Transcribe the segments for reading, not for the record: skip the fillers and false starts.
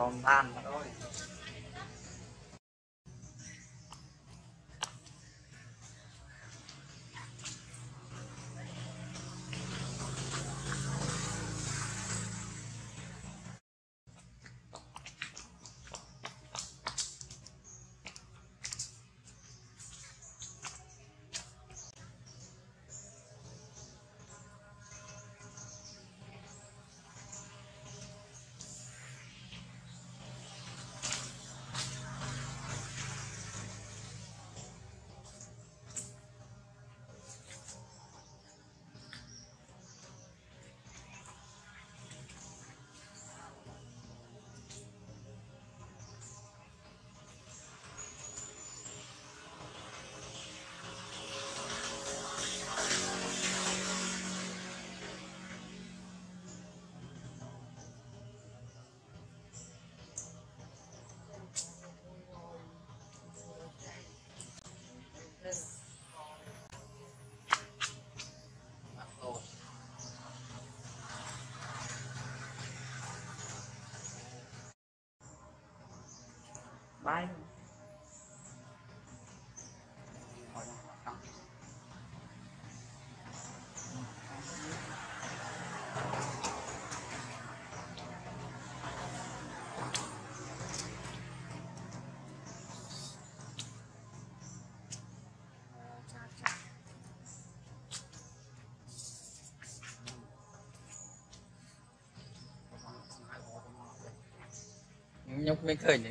còn tan mà thôi. Bye. Nhóc mới cười nhỉ?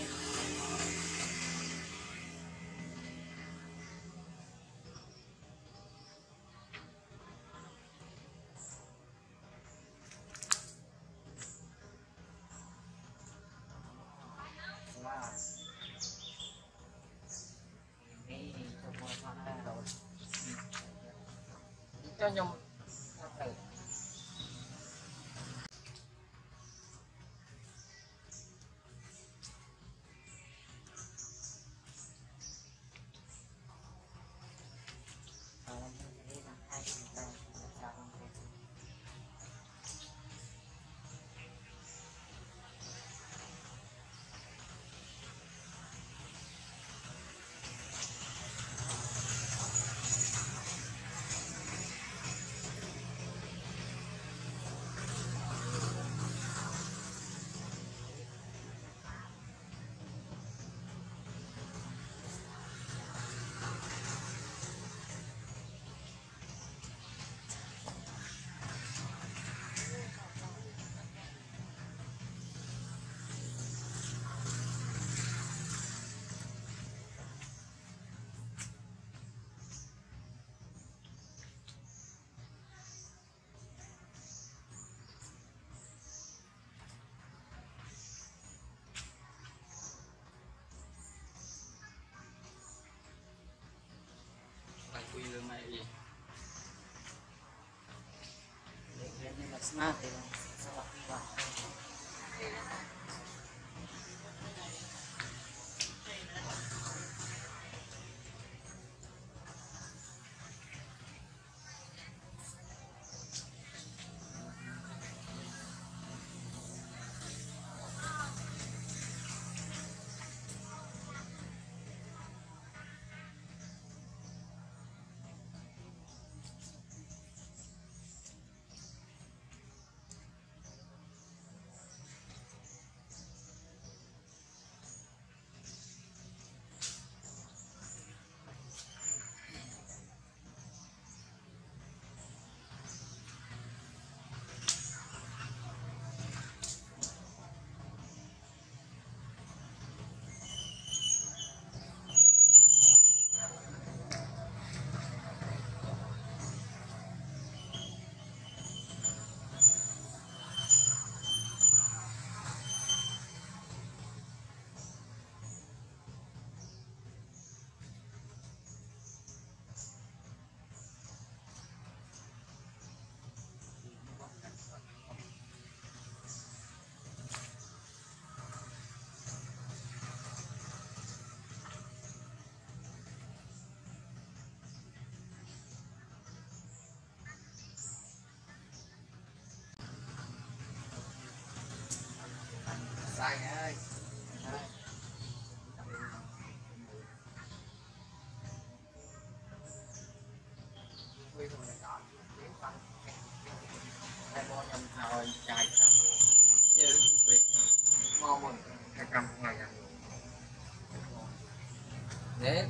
cho nhung quy lương này gì là smart thì sao là không vào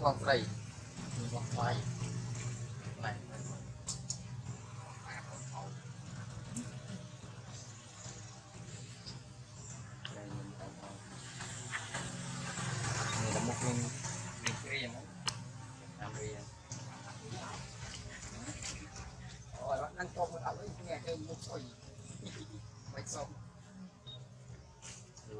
con cây con quay này là một cái rồi ăn con ở nghe cái một quay quay xong cho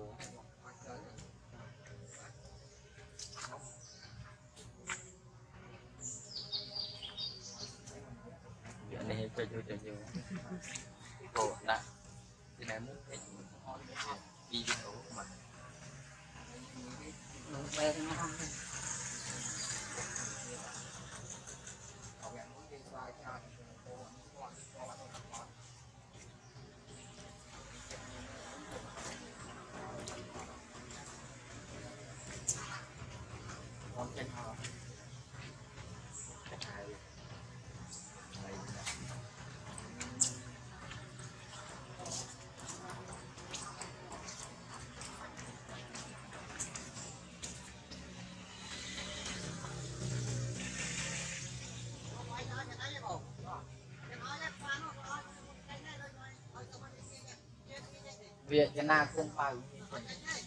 nhiều đồ đã thì này muốn cái đi đồ của mình Việt Nam không phải